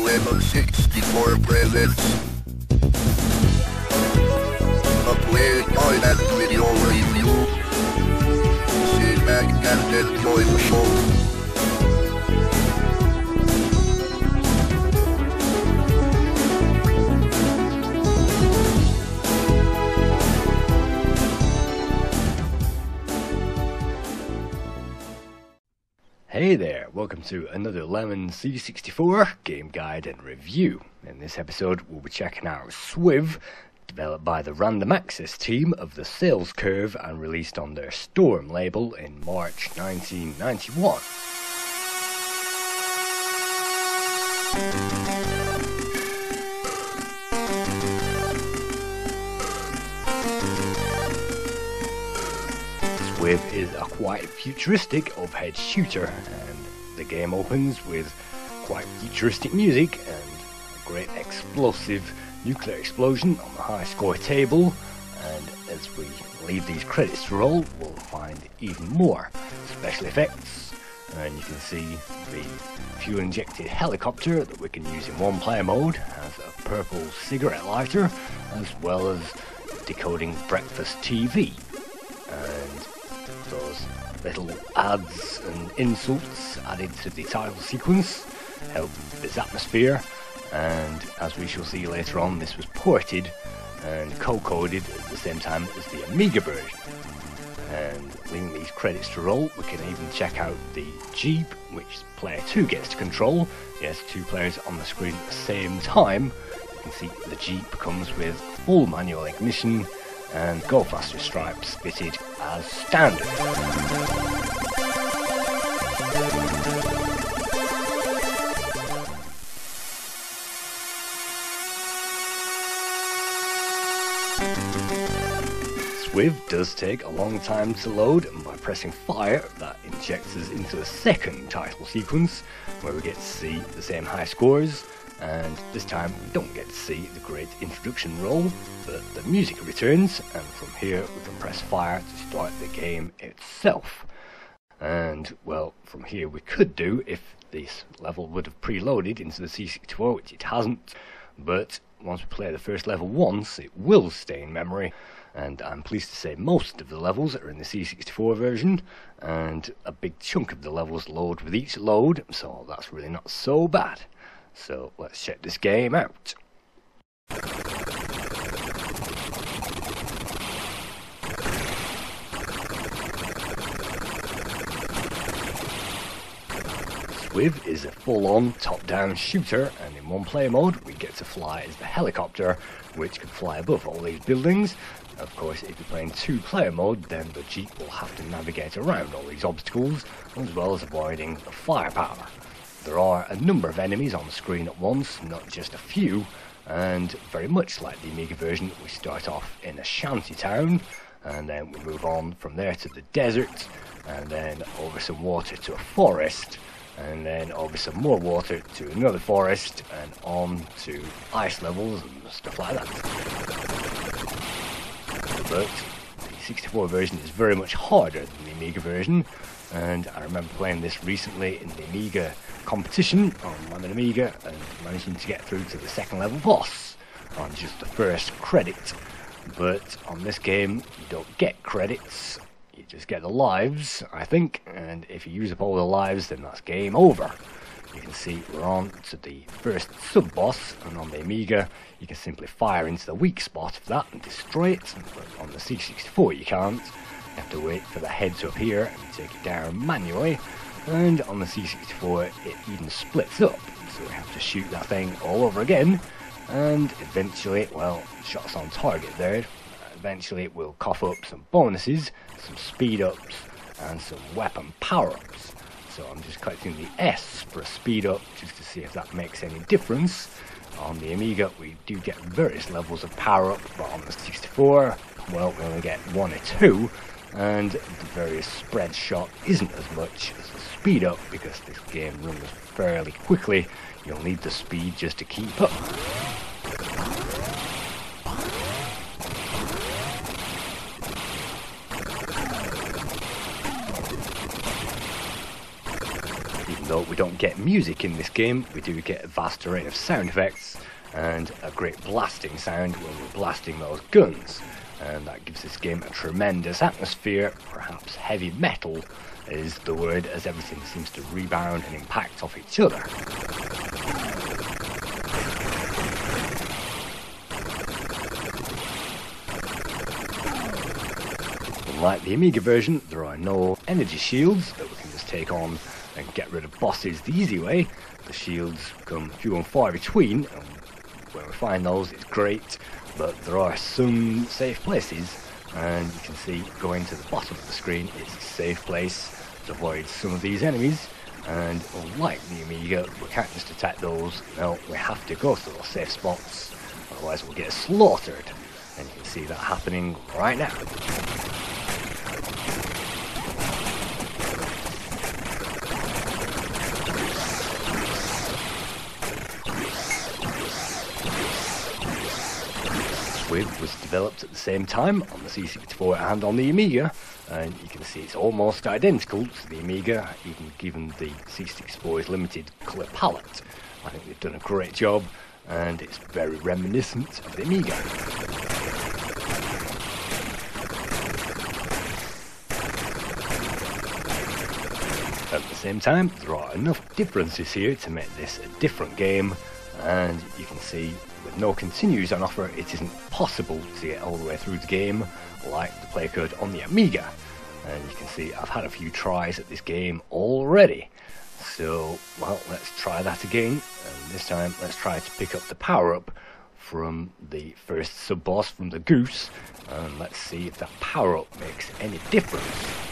Lemon64 presents a play toy and video review. Sit back and enjoy the show. Hey there, welcome to another Lemon64 game guide and review. In this episode we'll be checking out SWIV, developed by the Random Access team of the Sales Curve and released on their Storm label in March 1991. SWIV is a quite futuristic overhead shooter, and the game opens with quite futuristic music and a great explosive nuclear explosion on the high score table, and as we leave these credits roll we'll find even more special effects, and you can see the fuel injected helicopter that we can use in one player mode has a purple cigarette lighter, as well as decoding breakfast TV. And those little ads and insults added to the title sequence help this atmosphere, and as we shall see later on, this was ported and co-coded at the same time as the Amiga version. And leaving these credits to roll, we can even check out the Jeep, which player 2 gets to control. Yes, two players on the screen at the same time. You can see the Jeep comes with full manual ignition and go faster stripes fitted as standard. SWIV does take a long time to load, and by pressing fire that injects us into a second title sequence where we get to see the same high scores. And this time we don't get to see the great introduction roll, but the music returns, and from here we can press fire to start the game itself. And well, from here we could do if this level would have preloaded into the C64, which it hasn't, but once we play the first level once it will stay in memory. And I'm pleased to say most of the levels are in the C64 version, and a big chunk of the levels load with each load, so that's really not so bad. So let's check this game out. SWIV is a full-on top-down shooter, and in one player mode we get to fly as the helicopter, which can fly above all these buildings. Of course, if you're playing two-player mode, then the Jeep will have to navigate around all these obstacles, as well as avoiding the firepower. There are a number of enemies on the screen at once, not just a few, and very much like the Amiga version, we start off in a shanty town, and then we move on from there to the desert, and then over some water to a forest, and then over some more water to another forest, and on to ice levels and stuff like that. But the 64 version is very much harder than the Amiga version, and I remember playing this recently in the Amiga competition on Lemon Amiga and managing to get through to the second level boss on just the first credit. But on this game you don't get credits, you just get the lives, I think, and if you use up all the lives then that's game over. You can see we're on to the first sub-boss, and on the Amiga you can simply fire into the weak spot of that and destroy it, but on the C64 you can't. You have to wait for the head to appear and take it down manually, and on the C64 it even splits up, so we have to shoot that thing all over again, and eventually, well, shots on target there, eventually it will cough up some bonuses, some speed ups and some weapon power ups. So I'm just collecting the S for a speed up just to see if that makes any difference. On the Amiga we do get various levels of power up, but on the 64, well, we only get one or two. And the various spread shot isn't as much as the speed up, because this game runs fairly quickly, you'll need the speed just to keep up. Even though we don't get music in this game, we do get a vast array of sound effects and a great blasting sound when we're blasting those guns. And that gives this game a tremendous atmosphere. Perhaps heavy metal is the word, as everything seems to rebound and impact off each other. Unlike the Amiga version, there are no energy shields that we can just take on and get rid of bosses the easy way. The shields come few and far between, and when we find those it's great, but there are some safe places, and you can see going to the bottom of the screen it's a safe place to avoid some of these enemies. And unlike the Amiga, we can't just attack those, no, we have to go to those safe spots, otherwise we'll get slaughtered, and you can see that happening right now. SWIV was developed at the same time on the C64 and on the Amiga, and you can see it's almost identical to the Amiga, even given the C64's limited colour palette. I think they've done a great job, and it's very reminiscent of the Amiga. At the same time, there are enough differences here to make this a different game, and you can see with no continues on offer, it isn't possible to get all the way through the game like the play could on the Amiga. And you can see I've had a few tries at this game already. So, well, let's try that again. And this time, let's try to pick up the power-up from the first sub-boss, from the Goose. And let's see if that power-up makes any difference.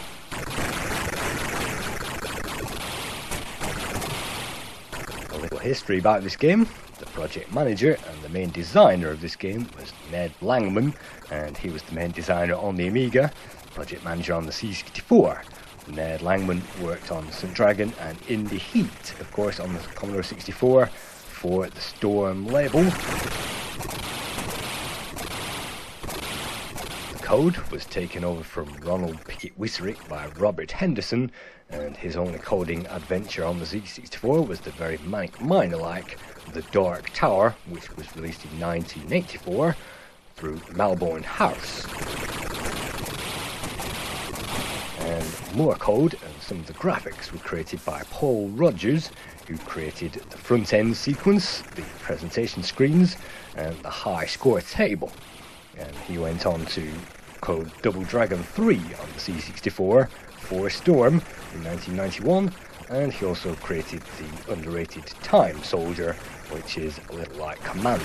History about this game. The project manager and the main designer of this game was Ned Langman, and he was the main designer on the Amiga, project manager on the C64. Ned Langman worked on St. Dragon and In the Heat, of course, on the Commodore 64 for the Storm label. The code was taken over from Ronald Pickett Wisserick by Robert Henderson, and his only coding adventure on the Z64 was the very manic miner-like The Dark Tower, which was released in 1984 through Melbourne House. And more code and some of the graphics were created by Paul Rogers, who created the front-end sequence, the presentation screens, and the high-score table. And he went on to code Double Dragon 3 on the C64 for Storm in 1991, and he also created the underrated Time Soldier, which is a little like Commando.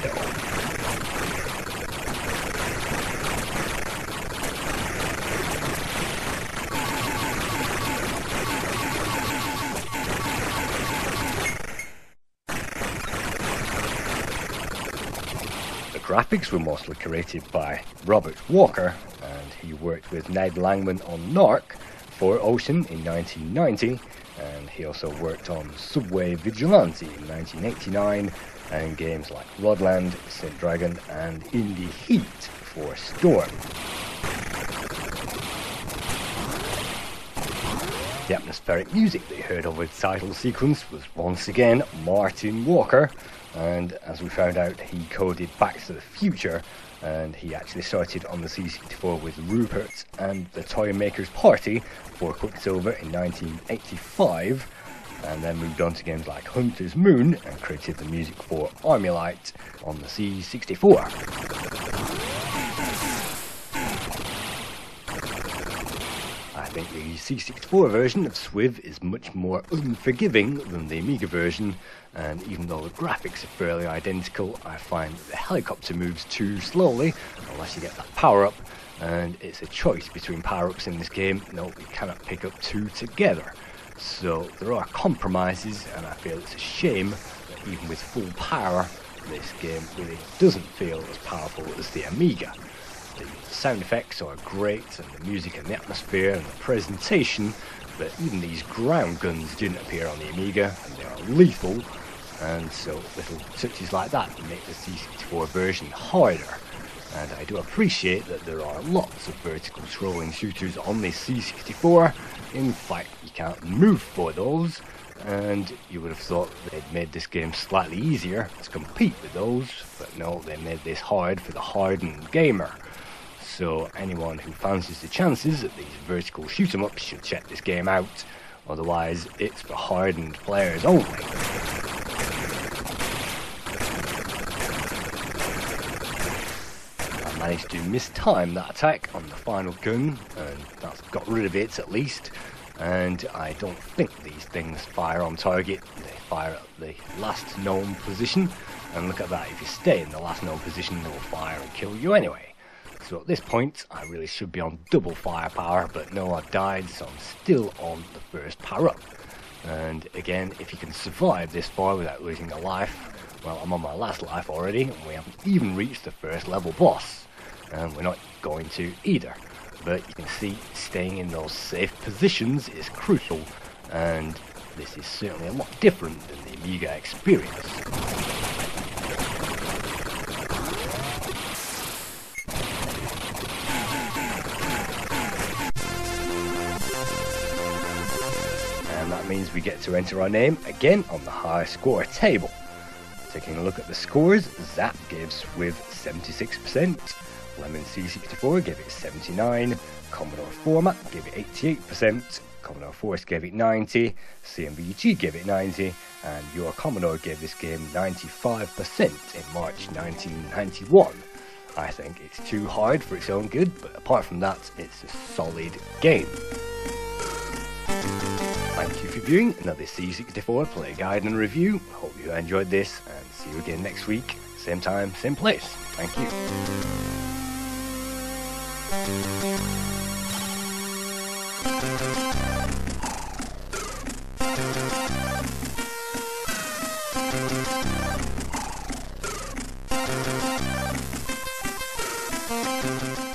The graphics were mostly created by Robert Walker, and he worked with Ned Langman on NARC for Ocean in 1990, and he also worked on Subway Vigilante in 1989, and games like Rodland, St. Dragon and In the Heat for Storm. The atmospheric music that you heard over the title sequence was once again Martin Walker, and as we found out, he coded Back to the Future, and he actually started on the C64 with Rupert and the Toy Maker's Party for Quicksilver in 1985, and then moved on to games like Hunter's Moon and created the music for Army Light on the C64. I think the C64 version of SWIV is much more unforgiving than the Amiga version, and even though the graphics are fairly identical, I find that the helicopter moves too slowly unless you get that power-up, and it's a choice between power-ups in this game. No, we cannot pick up two together. So there are compromises, and I feel it's a shame that even with full power, this game really doesn't feel as powerful as the Amiga. The sound effects are great, and the music and the atmosphere and the presentation, but even these ground guns didn't appear on the Amiga, and they are lethal, and so little touches like that make the C64 version harder. And I do appreciate that there are lots of vertical scrolling shooters on the C64. In fact, you can't move for those, and you would have thought they'd made this game slightly easier to compete with those, but no, they made this hard for the hardened gamer. So anyone who fancies the chances at these vertical shoot-em-ups should check this game out, otherwise it's for hardened players only. I managed to mistime that attack on the final gun, and that's got rid of it at least. And I don't think these things fire on target, they fire at the last known position, and look at that, if you stay in the last known position they'll fire and kill you anyway. So at this point I really should be on double firepower, but no, I died, so I'm still on the first power up. And again, if you can survive this far without losing a life, well, I'm on my last life already and we haven't even reached the first level boss, and we're not going to either. But you can see staying in those safe positions is crucial, and this is certainly a lot different than the Amiga experience. And that means we get to enter our name again on the high score table. Taking a look at the scores, Zap gives SWIV 76%. Lemon64 gave it 79%, Commodore Format gave it 88%, Commodore Force gave it 90%, CMVG gave it 90%, and Your Commodore gave this game 95% in March 1991. I think it's too hard for its own good, but apart from that, it's a solid game. Thank you for viewing another C64 Play Guide and Review. Hope you enjoyed this, and see you again next week, same time, same place. Thank you.